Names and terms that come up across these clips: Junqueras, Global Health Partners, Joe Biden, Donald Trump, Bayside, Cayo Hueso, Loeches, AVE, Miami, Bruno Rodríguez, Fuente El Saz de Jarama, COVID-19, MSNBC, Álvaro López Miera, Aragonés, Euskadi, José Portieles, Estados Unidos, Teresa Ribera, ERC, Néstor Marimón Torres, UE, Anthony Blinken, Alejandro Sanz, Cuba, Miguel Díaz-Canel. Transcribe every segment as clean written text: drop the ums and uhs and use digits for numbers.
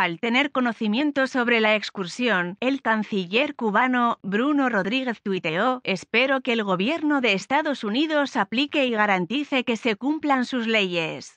Al tener conocimiento sobre la excursión, el canciller cubano Bruno Rodríguez tuiteó: «Espero que el gobierno de Estados Unidos aplique y garantice que se cumplan sus leyes».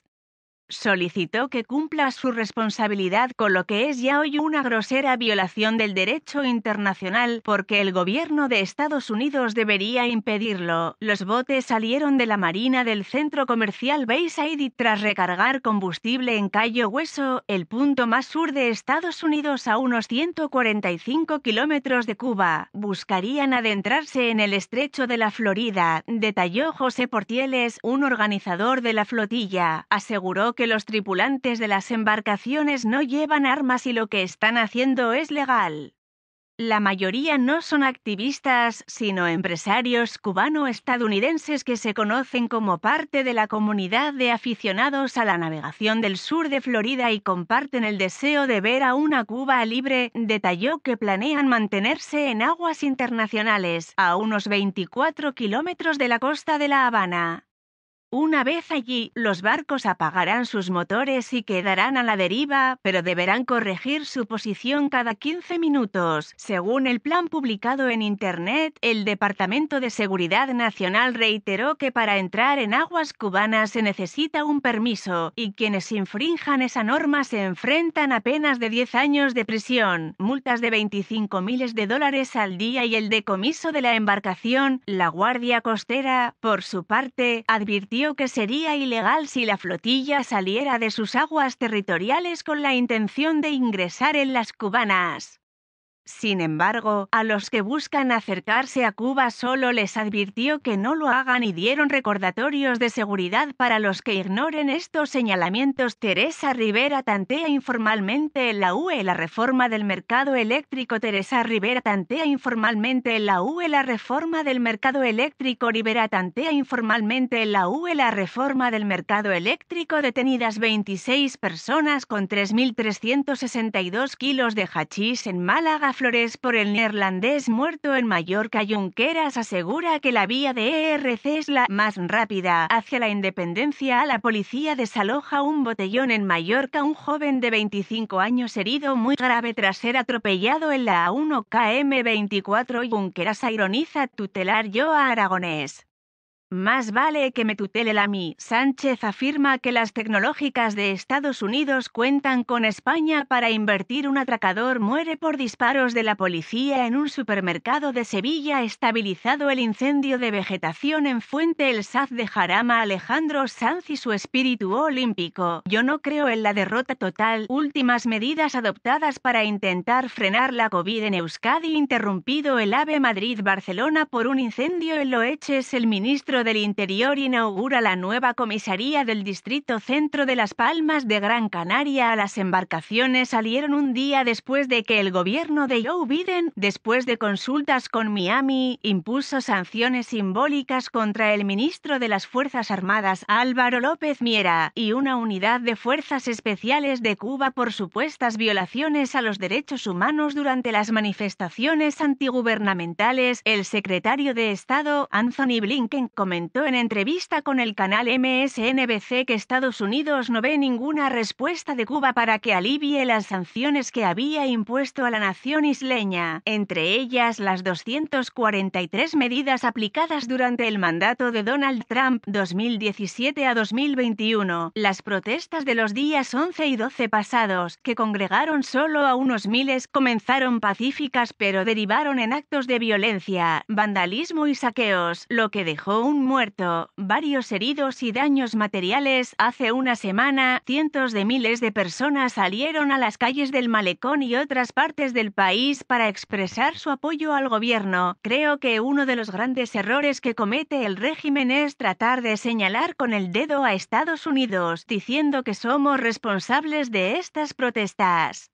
Solicitó que cumpla su responsabilidad con lo que es ya hoy una grosera violación del derecho internacional, porque el gobierno de Estados Unidos debería impedirlo. Los botes salieron de la marina del centro comercial Bayside y tras recargar combustible en Cayo Hueso, el punto más sur de Estados Unidos a unos 145 kilómetros de Cuba, buscarían adentrarse en el estrecho de la Florida, detalló José Portieles, un organizador de la flotilla. Aseguró que los tripulantes de las embarcaciones no llevan armas y lo que están haciendo es legal. La mayoría no son activistas, sino empresarios cubano-estadounidenses que se conocen como parte de la comunidad de aficionados a la navegación del sur de Florida y comparten el deseo de ver a una Cuba libre. Detalló que planean mantenerse en aguas internacionales, a unos 24 kilómetros de la costa de La Habana. Una vez allí, los barcos apagarán sus motores y quedarán a la deriva, pero deberán corregir su posición cada 15 minutos. Según el plan publicado en Internet, el Departamento de Seguridad Nacional reiteró que para entrar en aguas cubanas se necesita un permiso, y quienes infrinjan esa norma se enfrentan a penas de 10 años de prisión, multas de $25.000 al día y el decomiso de la embarcación. La Guardia Costera, por su parte, advirtió que sería ilegal si la flotilla saliera de sus aguas territoriales con la intención de ingresar en las cubanas. Sin embargo, a los que buscan acercarse a Cuba solo les advirtió que no lo hagan y dieron recordatorios de seguridad para los que ignoren estos señalamientos. Teresa Ribera tantea informalmente en la UE la reforma del mercado eléctrico. Ribera tantea informalmente en la UE la reforma del mercado eléctrico. Detenidas 26 personas con 3.362 kilos de hachís en Málaga. Flores por el neerlandés muerto en Mallorca. Junqueras asegura que la vía de ERC es la más rápida hacia la independencia. La policía desaloja un botellón en Mallorca. Un joven de 25 años herido muy grave tras ser atropellado en la A1 km24. Junqueras ironiza: tutelar yo a Aragonés. Más vale que me tutelen a mí. Sánchez afirma que las tecnológicas de Estados Unidos cuentan con España para invertir. Un atracador muere por disparos de la policía en un supermercado de Sevilla. Estabilizado el incendio de vegetación en Fuente El Saz de Jarama. Alejandro Sanz y su espíritu olímpico. Yo no creo en la derrota total. Últimas medidas adoptadas para intentar frenar la COVID en Euskadi. Interrumpido el AVE Madrid-Barcelona por un incendio en Loeches. El ministro del Interior inaugura la nueva comisaría del distrito centro de Las Palmas de Gran Canaria. Las embarcaciones salieron un día después de que el gobierno de Joe Biden, después de consultas con Miami, impuso sanciones simbólicas contra el ministro de las Fuerzas Armadas Álvaro López Miera y una unidad de fuerzas especiales de Cuba por supuestas violaciones a los derechos humanos durante las manifestaciones antigubernamentales. El secretario de Estado, Anthony Blinken, comentó en entrevista con el canal MSNBC que Estados Unidos no ve ninguna respuesta de Cuba para que alivie las sanciones que había impuesto a la nación isleña, entre ellas las 243 medidas aplicadas durante el mandato de Donald Trump 2017 a 2021. Las protestas de los días 11 y 12 pasados, que congregaron solo a unos miles, comenzaron pacíficas pero derivaron en actos de violencia, vandalismo y saqueos, lo que dejó un muerto, varios heridos y daños materiales. Hace una semana, cientos de miles de personas salieron a las calles del Malecón y otras partes del país para expresar su apoyo al gobierno. Creo que uno de los grandes errores que comete el régimen es tratar de señalar con el dedo a Estados Unidos, diciendo que somos responsables de estas protestas.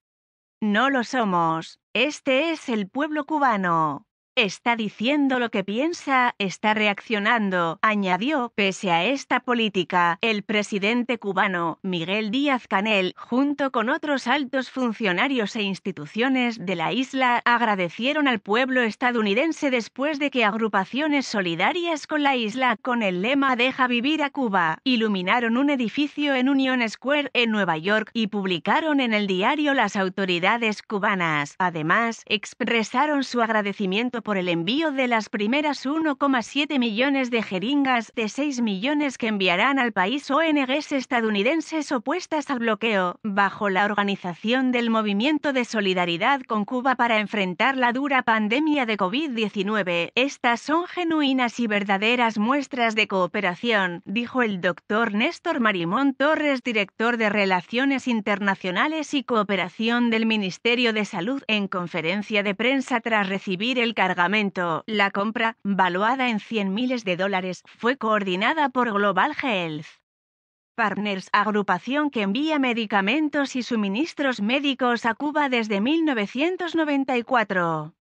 No lo somos. Este es el pueblo cubano. Está diciendo lo que piensa, está reaccionando, añadió. Pese a esta política, el presidente cubano, Miguel Díaz-Canel, junto con otros altos funcionarios e instituciones de la isla, agradecieron al pueblo estadounidense después de que agrupaciones solidarias con la isla, con el lema Deja vivir a Cuba, iluminaron un edificio en Union Square en Nueva York y publicaron en el diario las autoridades cubanas. Además, expresaron su agradecimiento por el envío de las primeras 1,7 millones de jeringas de 6 millones que enviarán al país ONGs estadounidenses opuestas al bloqueo, bajo la organización del Movimiento de Solidaridad con Cuba para enfrentar la dura pandemia de COVID-19. Estas son genuinas y verdaderas muestras de cooperación, dijo el doctor Néstor Marimón Torres, director de Relaciones Internacionales y Cooperación del Ministerio de Salud, en conferencia de prensa tras recibir el cargo. La compra, valuada en $100 millones, fue coordinada por Global Health Partners, agrupación que envía medicamentos y suministros médicos a Cuba desde 1994.